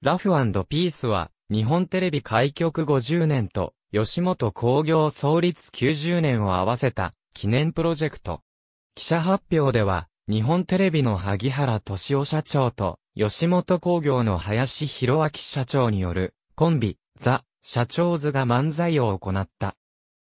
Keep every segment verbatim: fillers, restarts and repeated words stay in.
ラフ&ピースは、日本テレビ開局ごじゅうねんと、吉本興業創立きゅうじゅうねんを合わせた、記念プロジェクト。記者発表では、日本テレビの萩原利夫社長と、吉本興業の林弘明社長による、コンビ、ザ・社長ズが漫才を行った。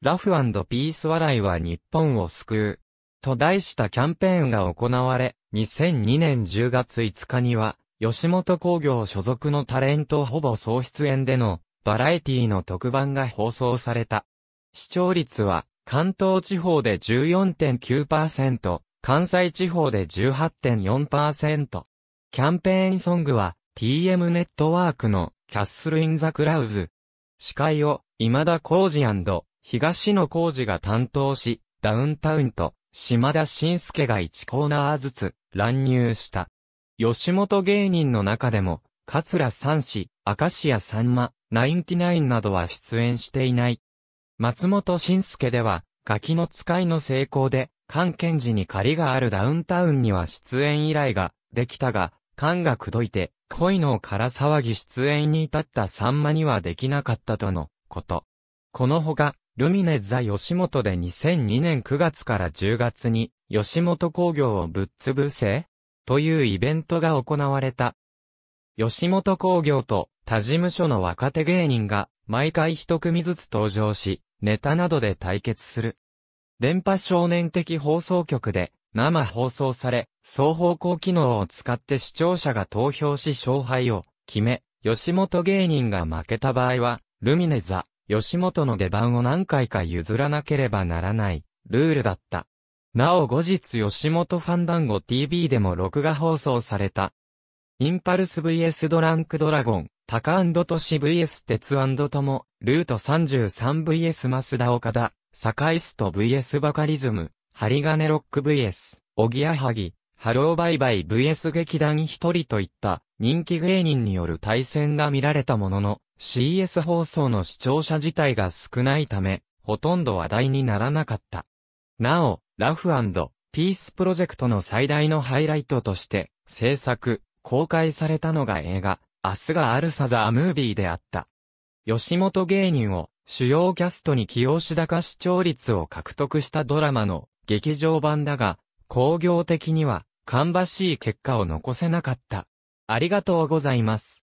ラフ&ピース笑いは日本を救う。と題したキャンペーンが行われ、にせんにねんじゅうがついつかには、吉本興業所属のタレントほぼ総出演でのバラエティの特番が放送された。視聴率は関東地方で じゅうよんてんきゅうパーセント、関西地方で じゅうはちてんよんパーセント。キャンペーンソングは ティーエム ネットワークのキャッスル・イン・ザ・クラウズ。司会を今田耕司&東野幸治が担当し、ダウンタウンと島田紳助がいちコーナーずつ乱入した。吉本芸人の中でも、桂三枝、明石家さんま、ナインティナインなどは出演していない。松本紳助では、ガキの使いの成功で、菅健次に借りがあるダウンタウンには出演依頼ができたが、菅が口説いて、恋のから騒ぎ出演に至ったさんまにはできなかったとのこと。このほか、ルミネザ吉本でにせんにねんくがつからじゅうがつに、吉本興業をぶっつぶせというイベントが行われた。吉本興業と他事務所の若手芸人が毎回一組ずつ登場し、ネタなどで対決する。電波少年的放送局で生放送され、双方向機能を使って視聴者が投票し勝敗を決め、吉本芸人が負けた場合は、ルミネ座、吉本の出番を何回か譲らなければならない、ルールだった。なお後日吉本ファンダンゴ ティーブイ でも録画放送された。インパルス ブイエス ドランクドラゴン、タカ&トシ ブイエス 鉄&トモ、ルート さんじゅうさんブイエス 増田岡田、堺スト ブイエス バカリズム、針金ロック ブイエス、おぎやはぎ、ハローバイバイ ブイエス 劇団一人といった人気芸人による対戦が見られたものの、シーエス 放送の視聴者自体が少ないため、ほとんど話題にならなかった。なお、ラフ&ピースプロジェクトの最大のハイライトとして、制作、公開されたのが映画、明日があるサザームービーであった。吉本芸人を主要キャストに起用し高視聴率を獲得したドラマの劇場版だが、興行的には、芳しい結果を残せなかった。ありがとうございます。